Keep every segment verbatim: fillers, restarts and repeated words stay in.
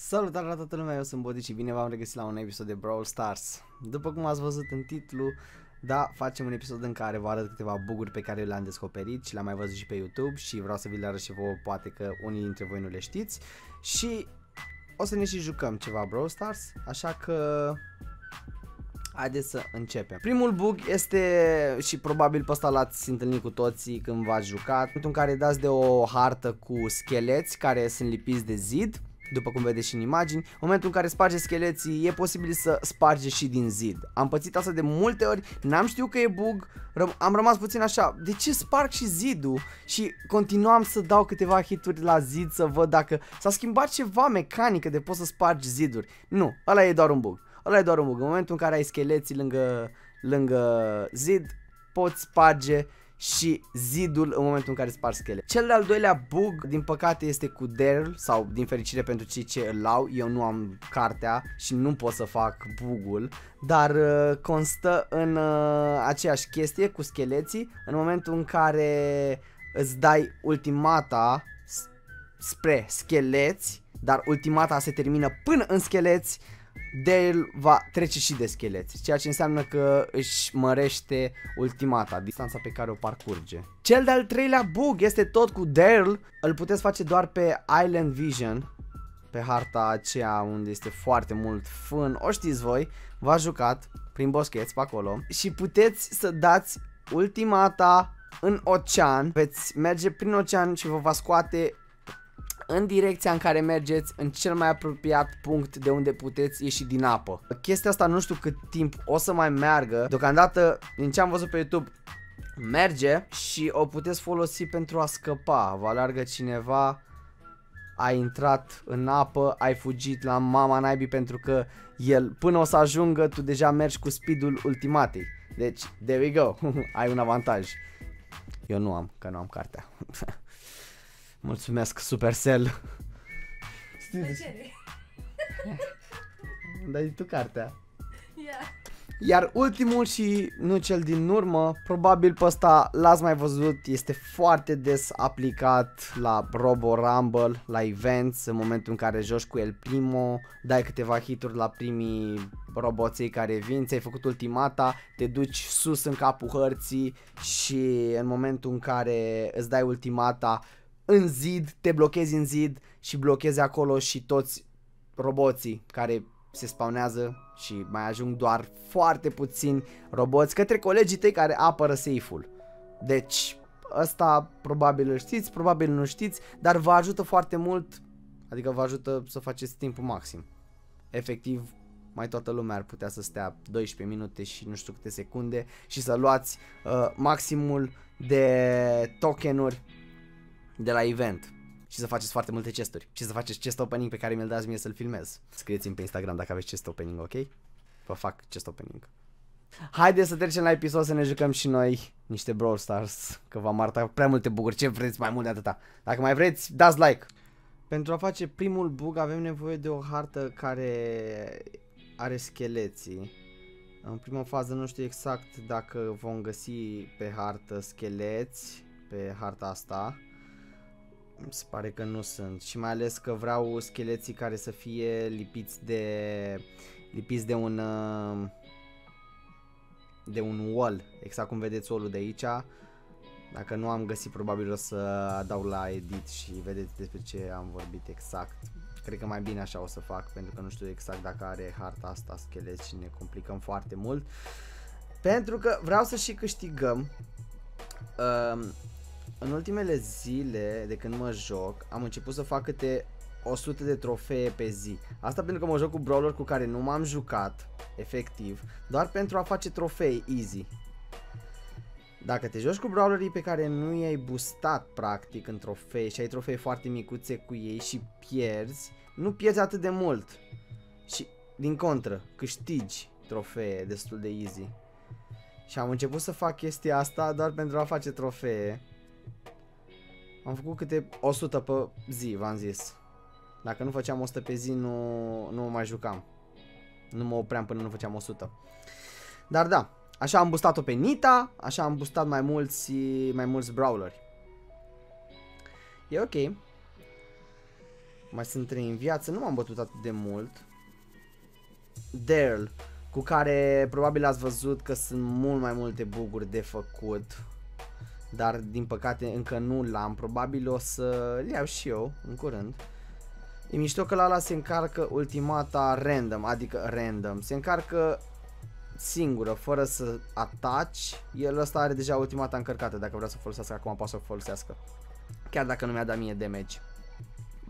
Salutare la toată lumea, eu sunt Bodhi și bine v-am regăsit la un episod de Brawl Stars. După cum ați văzut în titlu, da, facem un episod în care vă arăt câteva buguri pe care le-am descoperit și le-am mai văzut și pe YouTube și vreau să vi le arăt și vouă, poate că unii dintre voi nu le știți. Și o să ne și jucăm ceva Brawl Stars, așa că haideți să începem. Primul bug este, și probabil pe ăsta l-ați întâlnit cu toții când v-ați jucat, în care dați de o hartă cu scheleți care sunt lipiți de zid. După cum vedeți și în imagini, în momentul în care sparge scheleții, e posibil să sparge și din zid. Am pățit asta de multe ori, n-am știut că e bug, răm am rămas puțin așa, de ce sparg și zidul? Și continuam să dau câteva hituri la zid să văd dacă s-a schimbat ceva mecanică de poți să spargi ziduri. Nu, ăla e doar un bug, ăla e doar un bug. În momentul în care ai scheleții lângă, lângă zid, poți sparge și zidul în momentul în care spargi schele. Cel de-al doilea bug, din păcate, este cu Darryl, sau din fericire pentru cei ce îl au. Eu nu am cartea și nu pot să fac bugul, dar uh, constă în uh, aceeași chestie cu scheleții. În momentul în care îți dai ultimata spre scheleți, dar ultimata se termină până în scheleți, Darryl va trece și de scheleți, ceea ce înseamnă că își mărește ultimata, distanța pe care o parcurge. Cel de-al treilea bug este tot cu Darryl, îl puteți face doar pe Island Vision, pe harta aceea unde este foarte mult fân, o știți voi, v-a jucat prin boscheți pe acolo și puteți să dați ultimata în ocean, veți merge prin ocean și vă va scoate în direcția în care mergeți, în cel mai apropiat punct de unde puteți ieși din apă. Chestia asta nu știu cât timp o să mai meargă. Deocamdată, din ce am văzut pe YouTube, merge și o puteți folosi pentru a scăpa. Vă alargă cineva, ai intrat în apă, ai fugit la mama naibii pentru că el, până o să ajungă, tu deja mergi cu speed-ul ultimatei. Deci, there we go, ai un avantaj. Eu nu am, că nu am cartea. Mulțumesc, Supercell. Dai tu cartea. Yeah. Iar ultimul și nu cel din urmă, probabil pe ăsta l-ați mai văzut, este foarte des aplicat la Robo Rumble, la events, în momentul în care joci cu El Primo, dai câteva hituri la primii roboței care vin, ți-ai făcut ultimata, te duci sus în capul hărții și în momentul în care îți dai ultimata în zid, te blochezi în zid și blochezi acolo și toți roboții care se spawnează și mai ajung doar foarte puțini roboți către colegii tăi care apără safe-ul. Deci, ăsta probabil îl știți, probabil nu știți, dar vă ajută foarte mult, adică vă ajută să faceți timpul maxim. Efectiv, mai toată lumea ar putea să stea doisprezece minute și nu știu câte secunde și să luați uh, maximul de tokenuri de la event și să faceți foarte multe chesturi și să faceți chest opening pe care mi-l dați mie să-l filmez. Scrieți-mi pe Instagram dacă aveți chest opening, ok? Vă fac chest opening. Haideți să trecem la episod să ne jucăm și noi niște Brawl Stars, că v-am arătat prea multe buguri, ce vreți mai mult de atâta. Dacă mai vreți, dați like! Pentru a face primul bug avem nevoie de o hartă care are scheleții. În prima fază nu știu exact dacă vom găsi pe hartă scheleți, pe harta asta. Mi se pare că nu sunt și mai ales că vreau scheleții care să fie lipiți de lipiți de un de un wall, exact cum vedeți wall-ul de aici. Dacă nu am găsit, probabil o să dau la edit și vedeți despre ce am vorbit exact. Cred că mai bine așa o să fac, pentru că nu știu exact dacă are harta asta scheleți și ne complicăm foarte mult, pentru că vreau să și câștigăm. um, În ultimele zile, de când mă joc, am început să fac câte o sută de trofee pe zi. Asta pentru că mă joc cu brawler cu care nu m-am jucat, efectiv, doar pentru a face trofee easy. Dacă te joci cu brawlerii pe care nu i-ai boostat practic în trofee și ai trofee foarte micuțe cu ei și pierzi, nu pierzi atât de mult. Și din contră, câștigi trofee destul de easy. Și am început să fac chestia asta doar pentru a face trofee. Am făcut câte o sută pe zi, v-am zis. Dacă nu făceam o sută pe zi, nu, nu mai jucam. Nu mă opream până nu făceam o sută. Dar da, așa am boostat-o pe Nita, așa am boostat mai mulți, mai mulți brawleri. E ok. Mai sunt trei în viață, nu m-am bătut atât de mult. Darryl, cu care probabil ați văzut că sunt mult mai multe buguri de făcut, dar din păcate încă nu l-am, probabil o să le iau și eu în curând. E mișto că la ala se încarcă ultimata random, adică random, se încarcă singură, fără să ataci. El ăsta are deja ultimata încărcată, dacă vrea să o folosească acum poate să o folosească. Chiar dacă nu mi-a dat mie damage.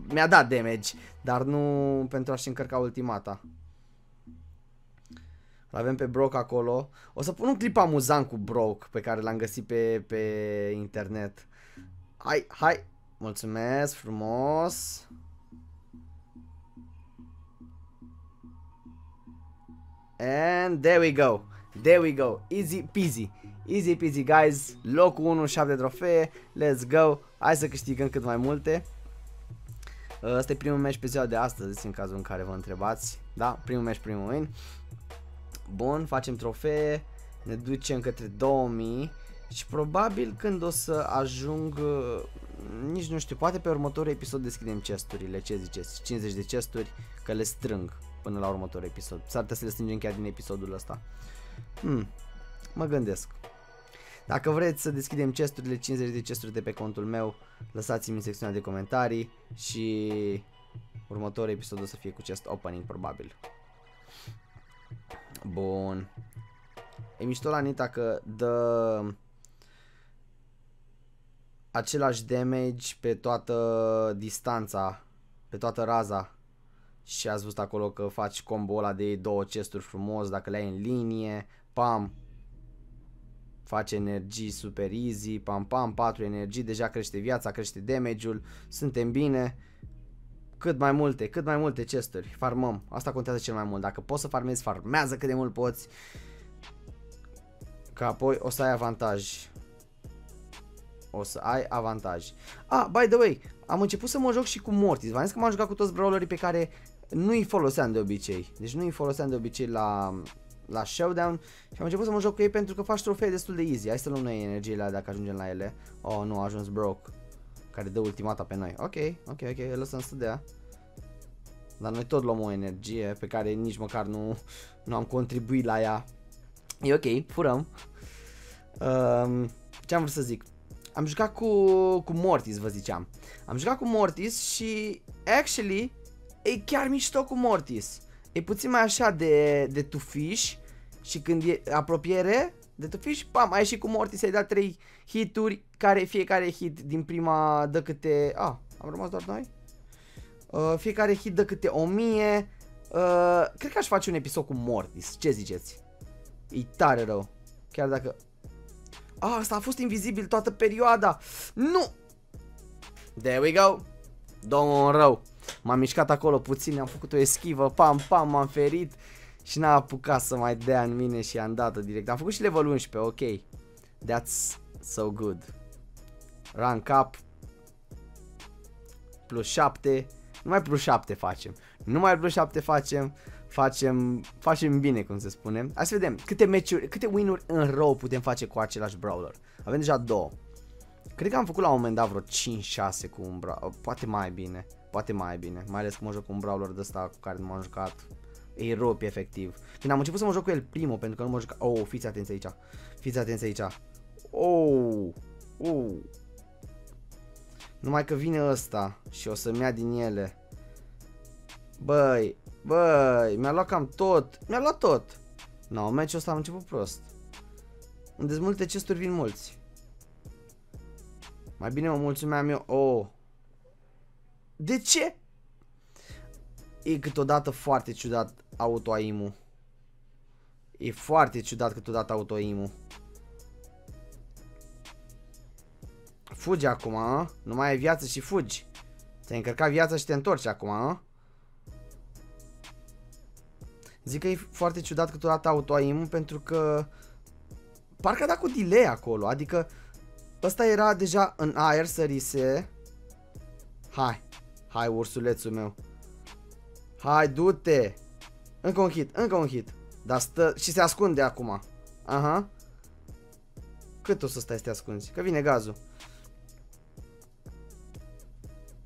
Mi-a dat damage, dar nu pentru a-și încărca ultimata. L-avem pe Broke acolo. O să pun un clip amuzant cu Broke pe care l-am găsit pe, pe internet. Hai, hai, mulțumesc frumos. And there we go, there we go, easy peasy, easy peasy guys, locul unu, șapte trofee, let's go, hai să câștigăm cât mai multe. Asta e primul meci pe ziua de astăzi, în cazul în care vă întrebați, da, primul meci, primul win. Bun, facem trofee, ne ducem către două mii și probabil când o să ajung, nici nu știu, poate pe următorul episod deschidem chesturile, ce ziceți, cincizeci de chesturi, că le strâng. Până la următorul episod. S-ar putea să le strângem chiar din episodul ăsta. Hmm, mă gândesc. Dacă vreți să deschidem chesturile, cincizeci de chesturi de pe contul meu, lăsați-mi în secțiunea de comentarii și următorul episod o să fie cu chest opening probabil. Bun. E mișto la Nita că dă același damage pe toată distanța, pe toată raza. Și ați văzut acolo că faci combo ăla de două chesturi frumos, dacă le ai în linie, pam, face energii super easy, pam pam, patru energii, deja crește viața, crește damage-ul, suntem bine, cât mai multe, cât mai multe chesturi, farmăm, asta contează cel mai mult, dacă poți să farmezi, farmează cât de mult poți, că apoi o să ai avantaj. O să ai avantaj. Ah, by the way, am început să mă joc și cu Mortis. V-am zis că m-am jucat cu toți brawlerii pe care nu îi foloseam de obicei. Deci nu îi foloseam de obicei la, la Showdown. Și am început să mă joc cu ei pentru că faci trofee destul de easy. Hai să luăm noi energiile alea dacă ajungem la ele. Oh, nu, a ajuns Broke, care dă ultimata pe noi. Ok, ok, ok, lăsăm să dea. Dar noi tot luăm o energie pe care nici măcar nu, nu am contribuit la ea. E ok, furăm. um, Ce am vrut să zic? Am jucat cu, cu Mortis, vă ziceam. Am jucat cu Mortis și actually e chiar mișto cu Mortis. E puțin mai așa de, de tufiș. Și când e apropiere de tufiș, pam, ai și cu Mortis, ai dat trei hituri, care fiecare hit din prima dă câte... Ah, am rămas doar noi? Uh, fiecare hit dă câte o mie. uh, Cred că aș face un episod cu Mortis, ce ziceți? E tare rău. Chiar dacă... Ah, asta a fost invizibil toată perioada. Nu! There we go. Domnul rău. M-am mișcat acolo puțin, am făcut o eschivă, pam, pam, m-am ferit și n-a apucat să mai dea în mine și am dat-o direct. Am făcut și level unsprezece, ok. That's so good. Rank up. Plus șapte. Numai plus șapte facem. Numai plus șapte facem. Facem, facem bine, cum se spune. Hai să vedem câte meciuri, câte win-uri în row putem face cu același brawler. Avem deja două. Cred că am făcut la un moment dat vreo cinci șase cu un brawler. Poate mai bine, poate mai bine. Mai ales că mă joc cu un brawler de ăsta cu care nu m-am jucat. E ropi, efectiv. Când am început să mă joc cu el primul, pentru că nu mă juc. Oh, fiți atenți aici. Fiți atenți aici. Oh, oh. Numai că vine ăsta și o să-mi ia din ele. Băi, băi, mi-a luat cam tot, mi-a luat tot. No, meciul ăsta am început prost. Unde sunt multe chesturi vin mulți. Mai bine mă mulțumeam eu, oh. De ce? E câteodată foarte ciudat auto-aim-ul. E foarte ciudat câteodată auto-aim-ul. Fugi acum, a? Nu mai ai viață și fugi. Te-ai încărcat viața și te întorci acum, a? Zic că e foarte ciudat câteodată auto-aim-ul pentru că parcă a dat cu delay acolo, adică ăsta era deja în aer, sărise. Hai, hai ursulețul meu. Hai, du-te. Încă un hit, încă un hit. Dar stă și se ascunde acum. Aha. Cât o să stai să te ascunzi? Că vine gazul.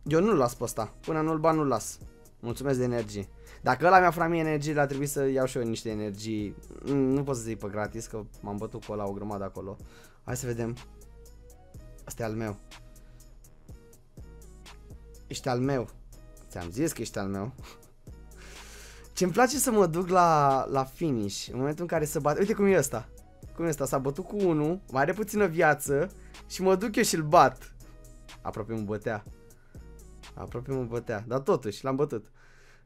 Eu nu-l las pe ăsta. Până nu-l ban, nu-l las. Mulțumesc de energie. Dacă ăla mi-a furat mie energie, l-a trebuit să iau și eu niște energii. Nu pot să zic pe gratis, că m-am bătut cu ăla o grămadă acolo. Hai să vedem. Asta e al meu. Ești al meu. Ți-am zis că ești al meu. Ce-mi place să mă duc la, la finish. În momentul în care se bate. Uite cum e ăsta. Cum e ăsta, s-a bătut cu unul, mai are puțină viață și mă duc eu și-l bat. Aproape mă bătea. Aproape mă bătea, dar totuși l-am bătut.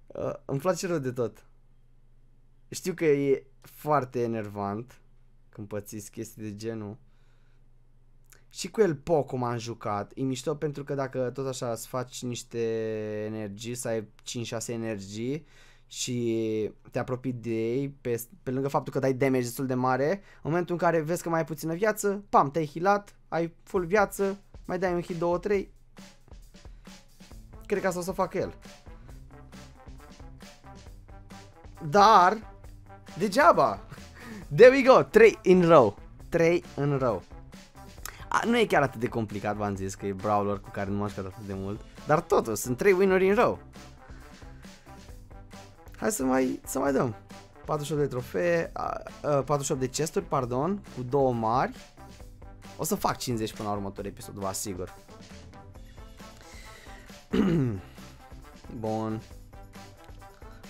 Uh, îmi place rău de tot. Știu că e foarte enervant când pățiți chestii de genul. Și cu el Poco m-am jucat. E mișto pentru că dacă tot așa îți faci niște energii, să ai cinci șase energii și te apropii de ei, pe, pe lângă faptul că dai damage destul de mare, în momentul în care vezi că mai ai puțină viață, pam, te-ai healat, ai full viață, mai dai un hit doi trei. Cred că asta o să facă el. Dar degeaba. There we go, trei în row. A, nu e chiar atât de complicat, v-am zis că e brawler cu care nu m-am jucat atât de mult, dar totuși sunt trei win-uri în row. Hai să mai, să mai dăm patruzeci și opt de trofee, a, a, patruzeci și opt de chesturi, pardon, cu două mari. O să fac cincizeci până la următorul episod, vă asigur. Bun.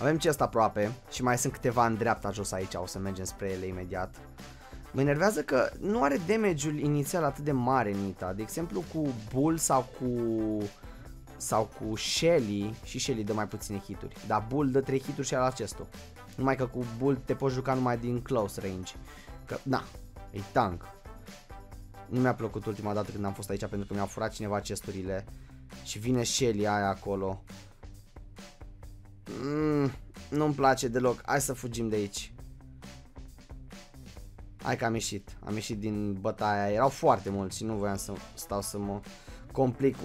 Avem chest aproape și mai sunt câteva în dreapta jos aici, o să mergem spre ele imediat. Mă enervează că nu are damage-ul inițial atât de mare Nita, de exemplu cu Bull sau cu sau cu Shelly, și Shelly dă mai puține hituri, dar Bull dă trei hituri și al acestul. Numai că cu Bull te poți juca numai din close range, că na, e tank. Nu mi-a plăcut ultima dată când am fost aici pentru că mi-a furat cineva chesturile și vine Shelly aia acolo. Mm, nu-mi place deloc, hai să fugim de aici. Hai că am ieșit, am ieșit din bătaia, erau foarte mulți și nu voiam să stau să mă complic.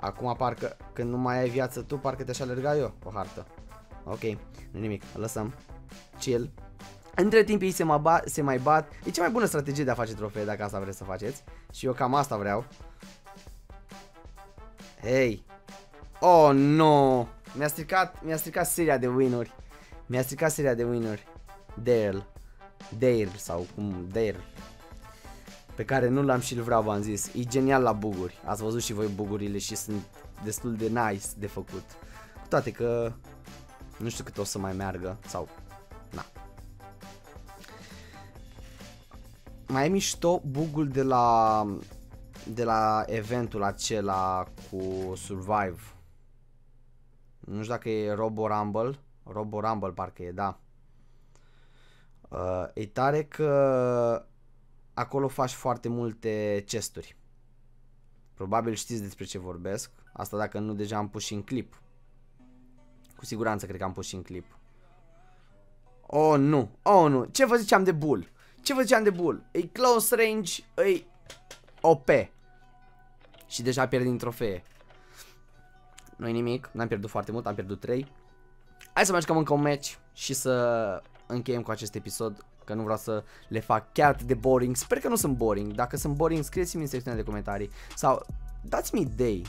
Acum parcă când nu mai ai viață tu, parcă te-aș alerga eu o hartă. Ok, nu nimic, lăsăm, chill. Între timp ei se, ba se mai bat, e cea mai bună strategie de a face trofee dacă asta vreți să faceți. Și eu cam asta vreau. Hei. Oh no, mi-a stricat, mi-a stricat seria de win-uri. Mi-a stricat seria de win-uri Darryl Darryl sau cum, Darryl, pe care nu l-am și-l vreau, v-am zis. E genial la buguri, ați văzut și voi bugurile și sunt destul de nice de făcut. Cu toate că nu știu cât o să mai meargă sau na. Mai e mișto bugul de la de la eventul acela cu Survive. Nu știu dacă e Robo Rumble, Robo Rumble parcă e, da. Uh, e tare că acolo faci foarte multe chesturi. Probabil știți despre ce vorbesc. Asta dacă nu deja am pus și în clip. Cu siguranță cred că am pus și în clip. Oh nu, oh nu, ce vă ziceam de Bull? Ce vă ziceam de Bull? E close range, e O P. Și deja pierd din trofee. Nu-i nimic, n-am pierdut foarte mult, am pierdut trei. Hai să mai jucăm încă un match și să încheiem cu acest episod, că nu vreau să le fac chiar atât de boring. Sper că nu sunt boring. Dacă sunt boring, scrieți-mi în secțiunea de comentarii sau dați-mi idei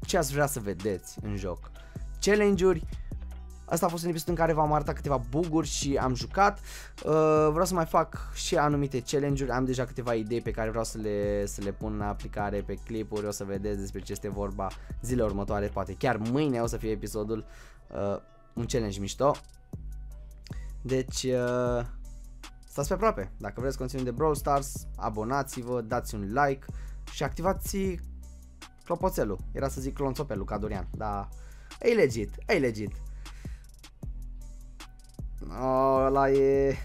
ce ați vrea să vedeți în joc. Challenge-uri. Asta a fost un episod în care v-am arătat câteva buguri și am jucat. uh, Vreau să mai fac și anumite challenge-uri. Am deja câteva idei pe care vreau să le, să le pun în aplicare pe clipuri. O să vedeți despre ce este vorba zilele următoare. Poate chiar mâine o să fie episodul. uh, Un challenge mișto. Deci uh, stați pe aproape. Dacă vreți conținut de Brawl Stars, abonați-vă, dați un like și activați clopoțelul. Era să zic clonțopelul ca Dorian, dar e legit, e legit. Oh, ăla e,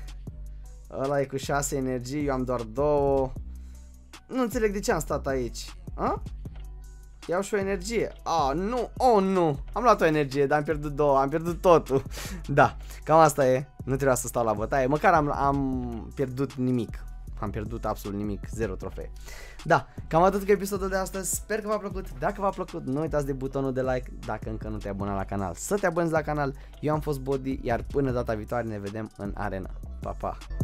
ăla e cu șase energii, eu am doar două. Nu înțeleg de ce am stat aici. A? Iau și o energie. Ah, nu, oh nu, am luat o energie, dar am pierdut două, am pierdut totul. Da, cam asta e, nu trebuia să stau la bătaie, măcar am, am pierdut nimic. Am pierdut absolut nimic, zero trofee. Da, cam atât cu episodul de astăzi. Sper că v-a plăcut. Dacă v-a plăcut, nu uitați de butonul de like. Dacă încă nu te-ai abonat la canal, să te abonezi la canal. Eu am fost Bodhi, iar până data viitoare ne vedem în arena. Pa, pa!